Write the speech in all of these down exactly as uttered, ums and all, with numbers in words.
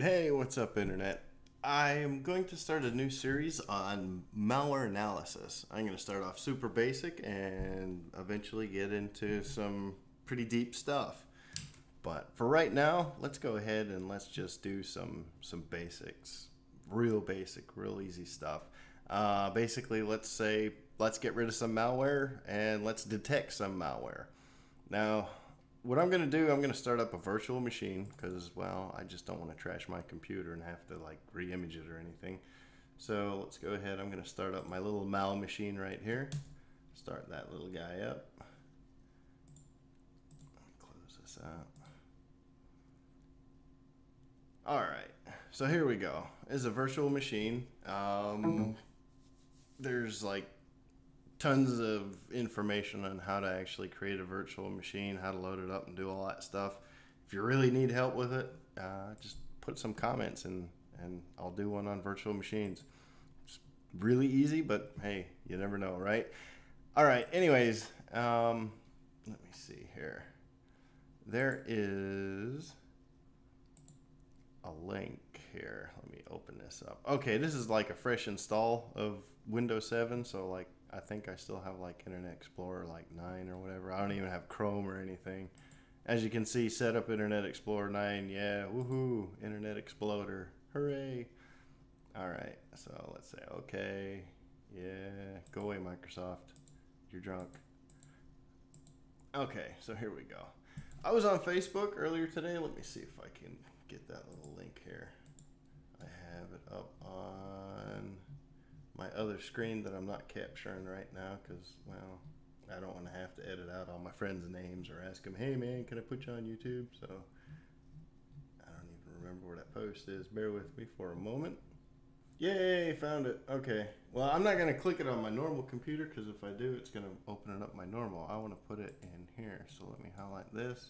Hey, what's up, Internet? I am going to start a new series on malware analysis. I'm going to start off super basic and eventually get into some pretty deep stuff. But for right now, let's go ahead and let's just do some some basics. Real basic, real easy stuff. Uh, basically, let's say, let's get rid of some malware and let's detect some malware. Now, what I'm going to do, I'm going to start up a virtual machine because, well, I just don't want to trash my computer and have to, like, re-image it or anything. So let's go ahead. I'm going to start up my little mal machine right here. Start that little guy up. Close this out. All right. So here we go. It's a virtual machine. Um, there's, like, tons of information on how to actually create a virtual machine, how to load it up and do all that stuff. If you really need help with it, uh, just put some comments in and I'll do one on virtual machines. It's really easy, but hey, you never know, right? All right, anyways, um, let me see here. There is a link here. Let me open this up. Okay, this is like a fresh install of Windows seven, so like I think I still have like Internet Explorer like nine or whatever. I don't even have Chrome or anything. As you can see, set up Internet Explorer nine. Yeah, woohoo, Internet Exploder. Hooray. All right, so let's say, okay, yeah, go away, Microsoft. You're drunk. Okay, so here we go. I was on Facebook earlier today. Let me see if I can get that little link here. I have it up on my other screen that I'm not capturing right now because, well, I don't want to have to edit out all my friends' names or ask them, hey, man, can I put you on YouTube? So I don't even remember where that post is. Bear with me for a moment. Yay, found it. Okay. Well, I'm not going to click it on my normal computer because if I do, it's going to open it up my normal. I want to put it in here. So let me highlight this.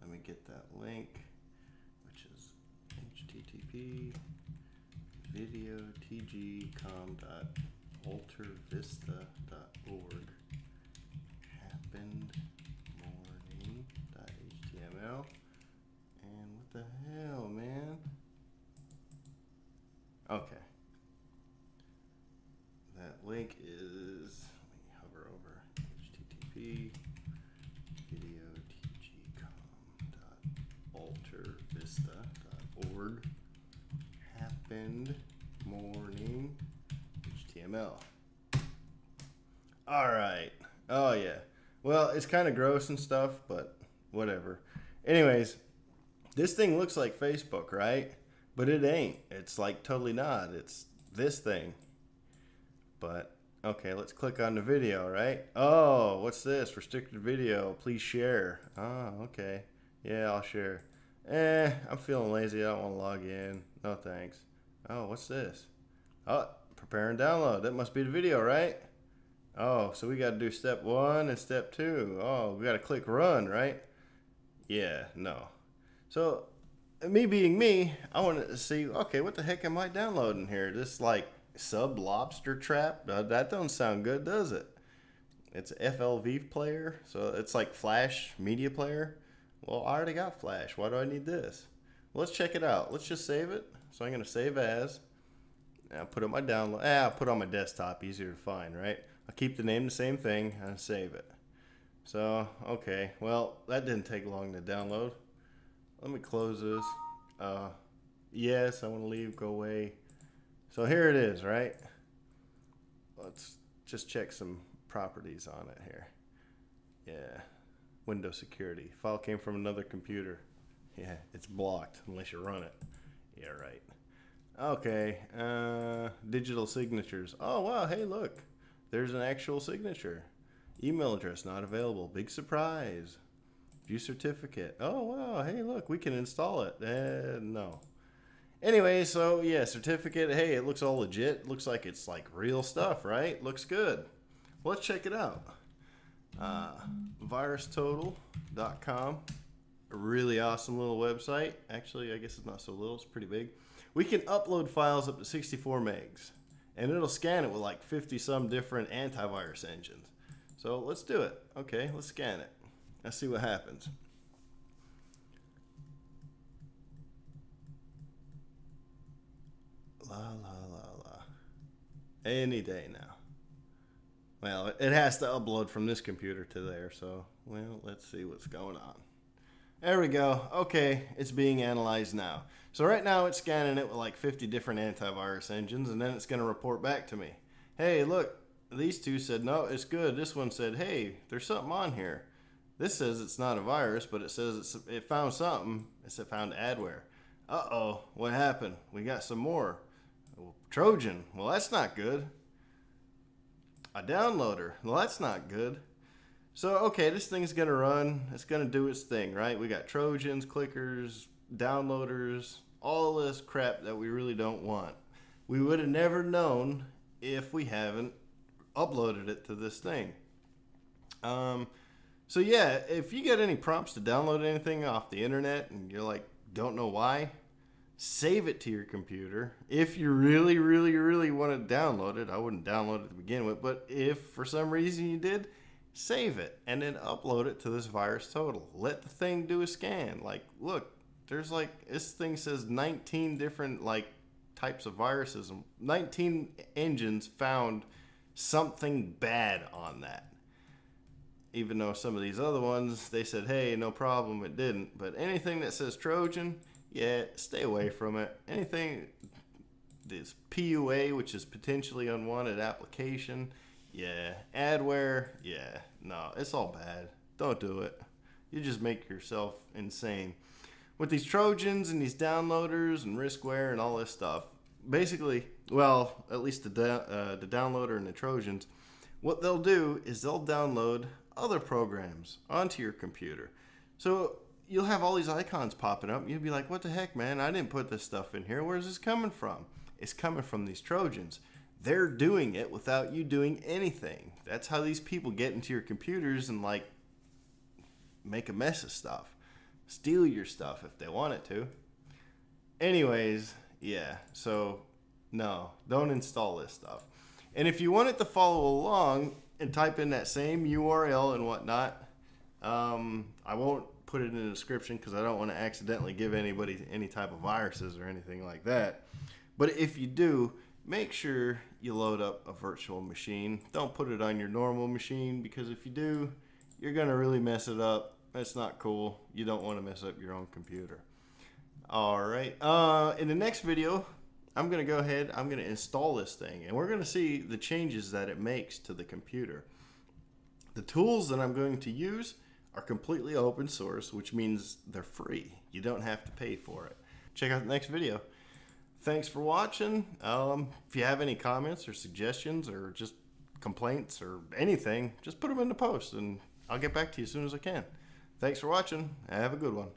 Let me get that link, which is H T T P. video t g com dot alter vista dot org happened morning dot h t m l. And what the hell, man? Okay. That link is, let me hover over H T T P video t g com dot alter vista dot org happened morning H T M L. All right. Oh yeah. Well, it's kind of gross and stuff, but whatever. Anyways, this thing looks like Facebook, right? But it ain't. It's like totally not. It's this thing. But okay, let's click on the video, right? Oh, what's this? Restricted video. Please share. Oh, okay. Yeah, I'll share. Eh, I'm feeling lazy. I don't want to log in. No thanks. Oh, what's this? Oh, prepare and download. That must be the video, right? Oh, so we got to do step one and step two. Oh, we got to click run, right? Yeah, no. So, me being me, I wanted to see, okay, what the heck am I downloading here? This, like, sub-lobster trap? Uh, that don't sound good, does it? It's F L V player, so it's like Flash media player. Well, I already got Flash. Why do I need this? Well, let's check it out. Let's just save it. So I'm going to save as, and I'll put up my download, ah, I'll put on my desktop, easier to find, right? I'll keep the name the same thing, and I'll save it. So, okay, well, that didn't take long to download. Let me close this. Uh, yes, I want to leave, go away. So here it is, right? Let's just check some properties on it here. Yeah, Windows security. File came from another computer. Yeah, it's blocked unless you run it. Yeah, right. Okay, uh, digital signatures. Oh, wow, hey, look. There's an actual signature. Email address not available. Big surprise. View certificate. Oh, wow, hey, look, we can install it. Uh, no. Anyway, so, yeah, certificate. Hey, it looks all legit. Looks like it's, like, real stuff, right? Looks good. Well, let's check it out. Uh, virus total dot com. A really awesome little website. Actually, I guess it's not so little. It's pretty big. We can upload files up to sixty-four megs, and it'll scan it with like fifty some different antivirus engines. So let's do it. Okay, let's scan it. Let's see what happens. la, la, la, la. Any day now. Well, it has to upload from this computer to there, so, well, let's see what's going on. There we go. Okay, it's being analyzed now. So right now it's scanning it with like fifty different antivirus engines, and then it's going to report back to me. Hey, look, these two said, no, it's good. This one said, hey, there's something on here. This says it's not a virus, but it says it's, it found something. It said found adware. Uh-oh, what happened? We got some more. Trojan. Well, that's not good. A downloader. Well, that's not good. So, okay, this thing's going to run. It's going to do its thing, right? We got Trojans, clickers, downloaders, all this crap that we really don't want. We would have never known if we haven't uploaded it to this thing. Um, so, yeah, if you get any prompts to download anything off the internet and you're like, don't know why, save it to your computer. If you really, really, really want to download it, I wouldn't download it to begin with, but if for some reason you did, save it and then upload it to this VirusTotal. Let the thing do a scan. Like, look, there's like, this thing says nineteen different like types of viruses. nineteen engines found something bad on that. Even though some of these other ones, they said, hey, no problem, it didn't. But anything that says Trojan, yeah, stay away from it. Anything this P U A, which is potentially unwanted application, yeah. Adware, yeah. No, it's all bad. Don't do it. You just make yourself insane. With these Trojans and these downloaders and riskware and all this stuff, basically, well, at least the, uh, the downloader and the Trojans, what they'll do is they'll download other programs onto your computer. So you'll have all these icons popping up. You'll be like, what the heck, man? I didn't put this stuff in here. Where's this coming from? It's coming from these Trojans. They're doing it without you doing anything. That's how these people get into your computers and like make a mess of stuff. Steal your stuff if they want it to. Anyways, yeah. So no, don't install this stuff. And if you want it to follow along and type in that same U R L and whatnot, um, I won't put it in the description because I don't want to accidentally give anybody any type of viruses or anything like that. But if you do, make sure you load up a virtual machine. Don't put it on your normal machine, because if you do, you're going to really mess it up. That's not cool. You don't want to mess up your own computer. All right. Uh, in the next video, I'm going to go ahead. I'm going to install this thing, and we're going to see the changes that it makes to the computer. The tools that I'm going to use are completely open source, which means they're free. You don't have to pay for it. Check out the next video. Thanks for watching. Um, if you have any comments or suggestions or just complaints or anything, just put them in the post and I'll get back to you as soon as I can. Thanks for watching. Have a good one.